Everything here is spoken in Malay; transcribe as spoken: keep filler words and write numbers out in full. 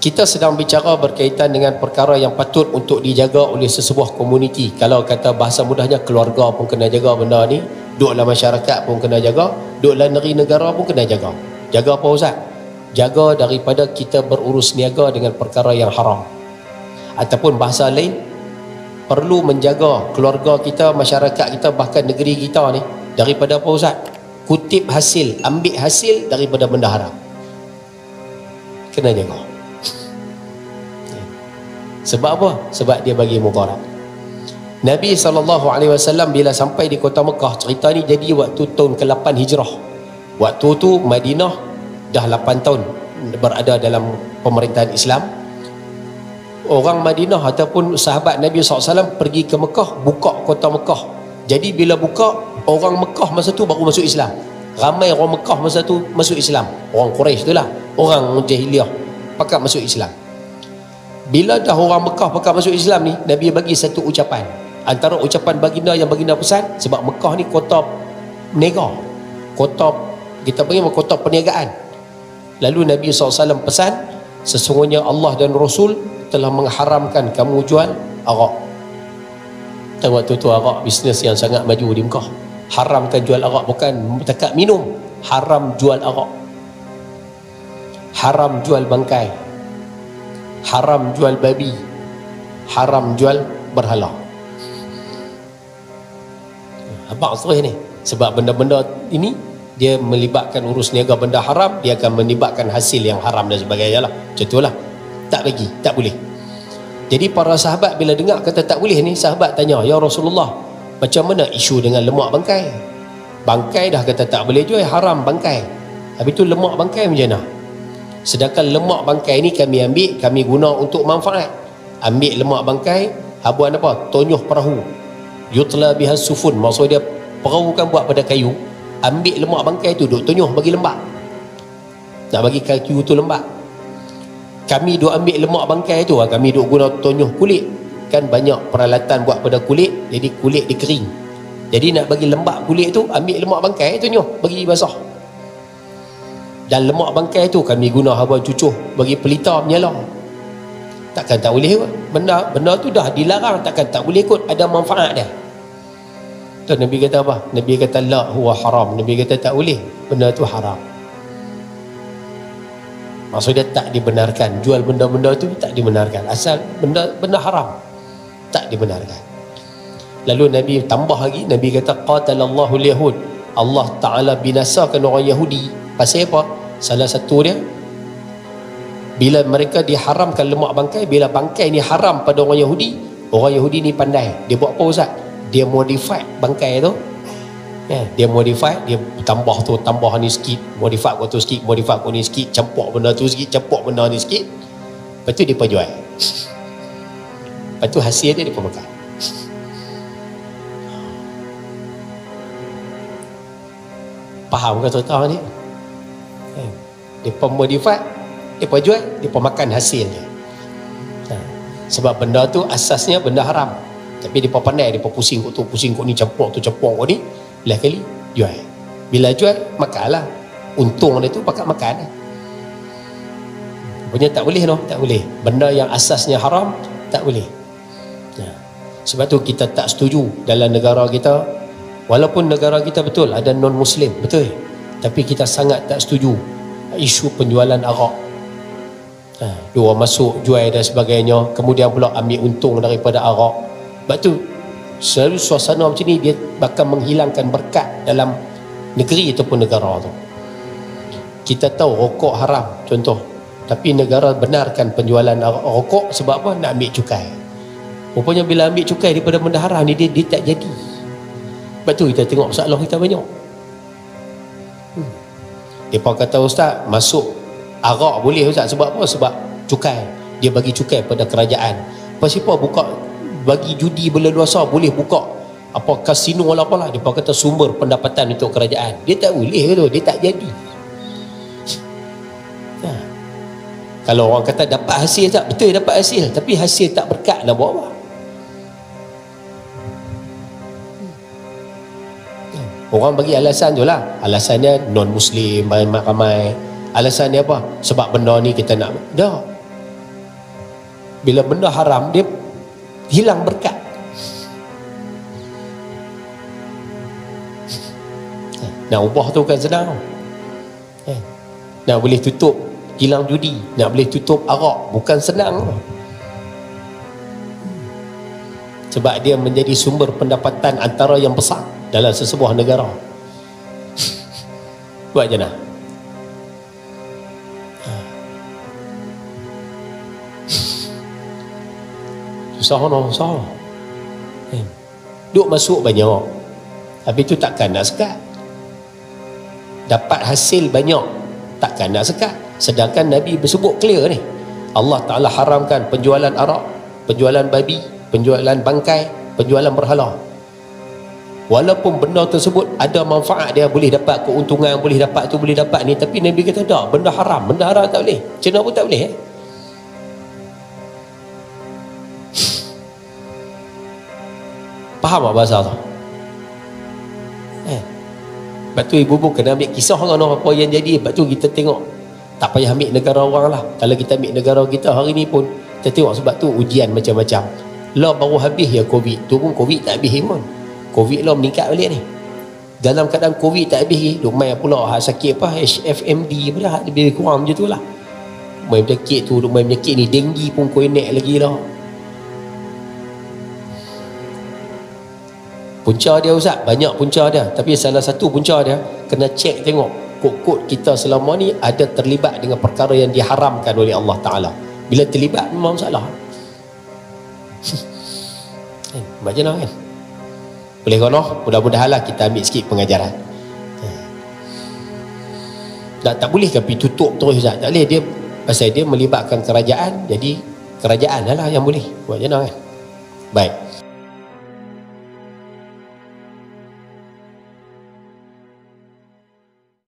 Kita sedang bicara berkaitan dengan perkara yang patut untuk dijaga oleh sesebuah komuniti. Kalau kata bahasa mudahnya, keluarga pun kena jaga benda ni, duduklah masyarakat pun kena jaga, duduklah negeri-negara pun kena jaga. Jaga apa Ustaz? Jaga daripada kita berurus niaga dengan perkara yang haram. Ataupun bahasa lain, perlu menjaga keluarga kita, masyarakat kita, bahkan negeri kita ni daripada apa Ustaz? Kutip hasil, ambil hasil daripada benda haram. Kena jaga. Sebab apa? Sebab dia bagi mudarat. Nabi sallallahu alaihi wasallam bila sampai di kota Mekah, cerita ni jadi waktu tahun ke lapan Hijrah. Waktu tu Madinah dah lapan tahun berada dalam pemerintahan Islam. Orang Madinah ataupun sahabat Nabi sallallahu alaihi wasallam pergi ke Mekah, buka kota Mekah. Jadi bila buka, orang Mekah masa tu baru masuk Islam. Ramai orang Mekah masa tu masuk Islam. Orang Quraisy tu lah, orang jahiliah pakat masuk Islam. Bila dah orang Mekah pakai masuk Islam ni, Nabi bagi satu ucapan. Antara ucapan baginda yang baginda pesan, sebab Mekah ni kota negara, kota, kita panggil kota perniagaan. Lalu Nabi sallallahu alaihi wasallam pesan, sesungguhnya Allah dan Rasul telah mengharamkan kamu jual arak. Tahu waktu tu arak bisnes yang sangat maju di Mekah. Haramkan jual arak, bukan dekat minum. Haram jual arak, haram jual bangkai, haram jual babi, haram jual berhala. Abang terus ni, sebab benda-benda ini dia melibatkan urus niaga benda haram, dia akan melibatkan hasil yang haram dan sebagainya lah. Macam tu lah, tak bagi, tak boleh. Jadi para sahabat bila dengar kata tak boleh ni, sahabat tanya, ya Rasulullah, macam mana isu dengan lemak bangkai? Bangkai dah kata tak boleh jual, haram bangkai, habis tu lemak bangkai macam mana? Sedangkan lemak bangkai ni kami ambil, kami guna untuk manfaat. Ambil lemak bangkai, habuan apa? Tonyoh perahu, yutla bihas sufun, maksud dia perahu kan buat pada kayu. Ambil lemak bangkai tu, duk tonyoh bagi lembak, nak bagi kayu tu lembak. Kami duk ambil lemak bangkai tu, kami duk guna tonyoh kulit. Kan banyak peralatan buat pada kulit, jadi kulit dikering. Jadi nak bagi lembak kulit tu, ambil lemak bangkai, tonyoh bagi basah. Dan lemak bangkai tu kami guna habuan cucuh bagi pelita menyala. Takkan tak boleh kot. Benda, benda tu dah dilarang, takkan tak boleh kot. Ada manfaat dia. Tu Nabi kata apa? Nabi kata la huwa haram. Nabi kata tak boleh, benda tu haram. Maksudnya tak dibenarkan. Jual benda-benda tu tak dibenarkan. Asal benda benda haram, tak dibenarkan. Lalu Nabi tambah lagi. Nabi kata qatalallahu al-yahud. Allah Ta'ala binasakan orang Yahudi. Pasal apa? Salah satu dia, bila mereka diharamkan lemak bangkai, bila bangkai ni haram pada orang Yahudi, orang Yahudi ni pandai. Dia buat apa Ustaz? Dia modify bangkai tu. Eh, dia modify, dia tambah tu, tambah ni sikit, modify tu sikit, modify ni sikit, campur benda tu sikit, campur benda ni sikit. Lepas tu dia perjual. Lepas tu hasil dia dia pemakan. Faham ke tuan-tuan ni? Dia pemodifat, dia jual, dia makan hasilnya. Ha. Sebab benda tu asasnya benda haram, tapi dia pandai, dia pusing kot tu, pusing kot ni, campur tu, campur kot ni, lah kali jual. Bila jual, makanlah. Untung dia tu pakat makan. Punya tak boleh noh, tak boleh. Benda yang asasnya haram, tak boleh. Ha. Sebab tu kita tak setuju dalam negara kita, walaupun negara kita betul ada non-Muslim, betul. Tapi kita sangat tak setuju isu penjualan arak. Ha, dua masuk jual dan sebagainya, kemudian pula ambil untung daripada arak. Sebab tu selalu suasana macam ni dia bakal menghilangkan berkat dalam negeri ataupun negara tu. Kita tahu rokok haram contoh, tapi negara benarkan penjualan rokok sebab apa? Nak ambil cukai. Rupanya bila ambil cukai daripada benda haram ni dia, dia tak jadi. Sebab tu kita tengok masalah kita banyak. hmm. Mereka kata Ustaz, masuk arak boleh Ustaz, sebab apa? Sebab cukai, dia bagi cukai pada kerajaan. Pasal buka, bagi judi berleluasa boleh buka apa kasino lah apalah. Mereka kata sumber pendapatan untuk kerajaan. Dia tak boleh tu, dia tak jadi. Ha. Kalau orang kata dapat hasil tak, betul dapat hasil, tapi hasil tak berkat nak buat apa? Orang bagi alasan tu lah, alasannya non-Muslim ramai-ramai, Alasan dia apa? Sebab benda ni kita nak dah. Bila benda haram dia hilang berkat. Nak ubah tu bukan senang. Nak boleh tutup hilang judi, nak boleh tutup arak bukan senang. Sebab dia menjadi sumber pendapatan antara yang besar dalam sesebuah negara. Buat jenah. Susah no, susah. Eh. Duk masuk banyak. Habis tu takkan nak sekat. Dapat hasil banyak, takkan nak sekat. Sedangkan Nabi bersebut clear ni. Allah Ta'ala haramkan penjualan arak, penjualan babi, penjualan bangkai, penjualan berhala. Walaupun benda tersebut ada manfaat, dia boleh dapat keuntungan, boleh dapat tu, boleh dapat ni, tapi Nabi kata tak, benda haram, benda haram tak boleh, cina pun tak boleh. eh? Faham tak bahasa tu? eh? Lepas tu ibu pun kena ambil kisah kan apa yang jadi. Lepas tu kita tengok, tak payah ambil negara orang lah. Kalau kita ambil negara kita hari ni pun kita tengok, sebab tu ujian macam-macam lah. Baru habis ya COVID tu pun, COVID tak habis pun, COVID lah meningkat balik ni. Dalam keadaan COVID tak habis, duk main pula hak sakit apa H F M D pun dah lebih kurang macam tu lah. Main penyakit tu, duk main penyakit ni, denggi pun konek lagi lah. Punca dia Ustaz, banyak punca dia, tapi salah satu punca dia kena cek tengok kod-kod kita selama ni ada terlibat dengan perkara yang diharamkan oleh Allah Ta'ala. Bila terlibat memang salah. Eh, macam mana kan? Boleh kono? Mudah-mudahanlah kita ambil sikit pengajaran. eh. Tak, tak boleh tapi tutup terus tak, tak boleh. Dia pasal dia melibatkan kerajaan, jadi kerajaan lah yang boleh. Macam mana kan? Baik.